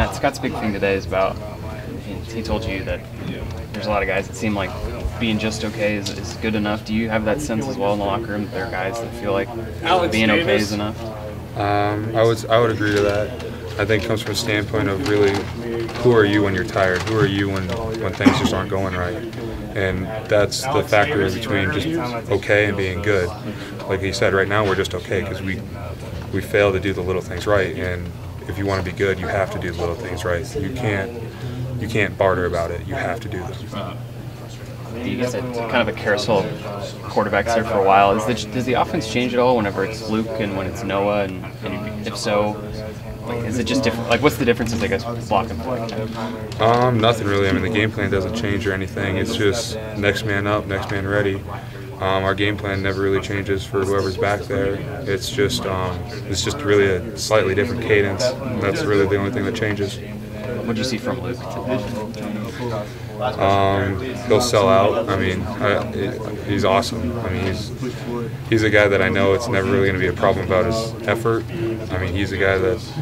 Matt, Scott's big thing today is about, he told you that there's a lot of guys that seem like being just okay is good enough. Do you have that sense as well in the locker room that there are guys that feel like being okay is enough? I would agree to that. I think it comes from a standpoint of really, who are you when you're tired? Who are you when things just aren't going right? And that's the factor in between just okay and being good. Like he said, right now we're just okay because we fail to do the little things right. And if you want to be good, you have to do the little things right. You can't barter about it. You have to do them. You guys had kind of a carousel of quarterbacks there for a while. Does the offense change at all whenever it's Luke and when it's Noah? And if so, like, is it just different? Like, what's the differences, I guess, with block and play? Nothing really. I mean, the game plan doesn't change or anything. It's just next man up, next man ready. Our game plan never really changes for whoever's back there. It's just really a slightly different cadence. And that's really the only thing that changes. What did you see from Luke today? He'll sell out. I mean, he's awesome. I mean, he's a guy that I know it's never really going to be a problem about his effort. I mean, he's a guy that